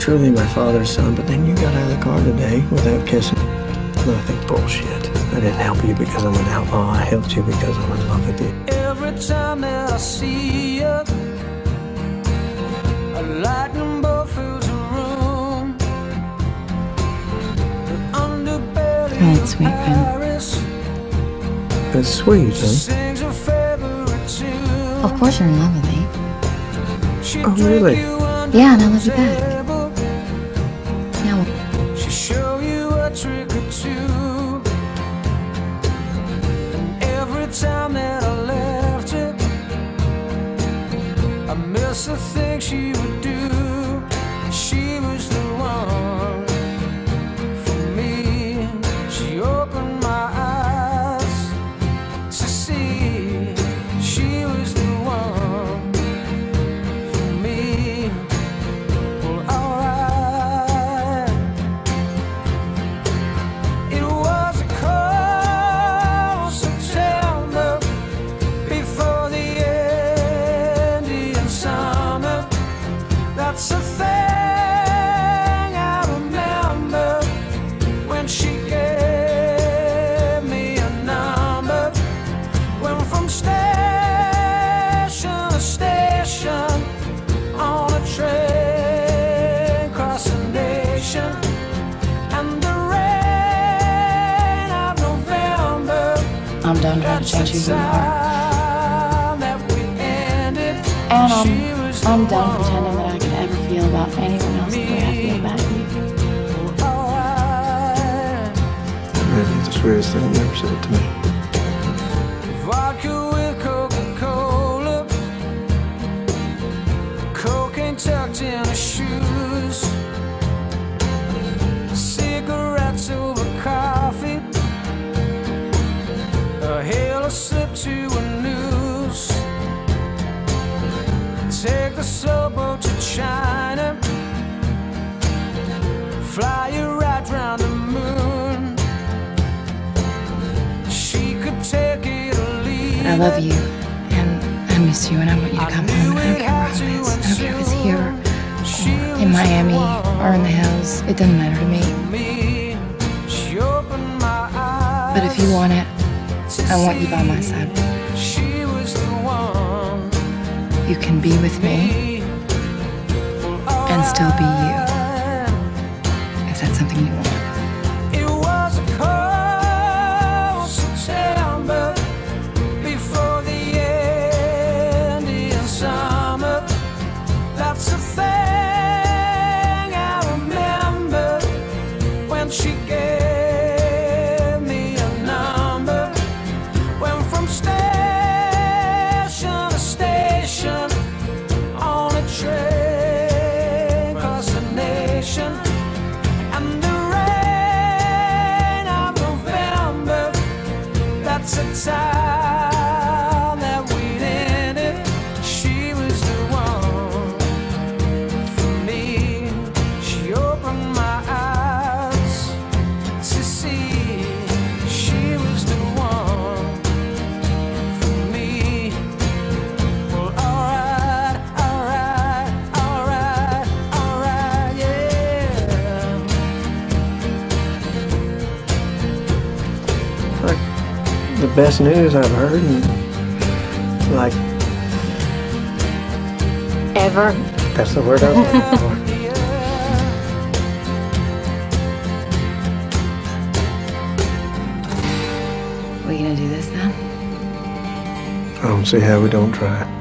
truly my father's son, but then you got out of the car today without kissing. And I think, bullshit. I didn't help you because I'm an outlaw. I helped you because I'm in love with you. Every time that I see you, I lighten both fills the room. God, sweet friend. It's sweet, huh? Of course you're in love with me. Oh, really? Yeah, and I love you back. Now, she'll show you a trick or two. And every time that I left her, I miss the thing she would do. She was the one for me. She opened my eyes to see. She was the one for me. Well, alright. It was a cold September before the Indian summer. That's a thing I remember, when she gave me a number. Went from station to station on a train across the nation, and the rain of November. I'm done trying to change you apart. And I'm done pretending that I could ever feel about anyone else the way I feel about you. Really, it's the weirdest thing you ever said to me. Vodka with Coca-Cola, cocaine tucked in her shoes, cigarettes over coffee, a halo slip to a noose. Take the sailboat to China, fly you right round the moon. She could take it or leave I love it. You, and I miss you, and I want you to come home. I don't care where I was. I don't care if it's here, or in Miami, or in the hills. It doesn't matter to me. But if you want it, I want you by my side. She was the one. You can be with me and still be you. Is that something you want? It was a cold September before the Indian summer. That's a thing I remember, when she gave me a number. Went from station to station on a train across the nation, and the rain of November. That's a time that we'd ended. She was the one for me. She opened my eyes to see. She was the one for me. Well, alright, alright, yeah. It's like the best news I've heard, and like, Ever. that's the word I was looking for. We gonna do this now? I don't see how we don't try.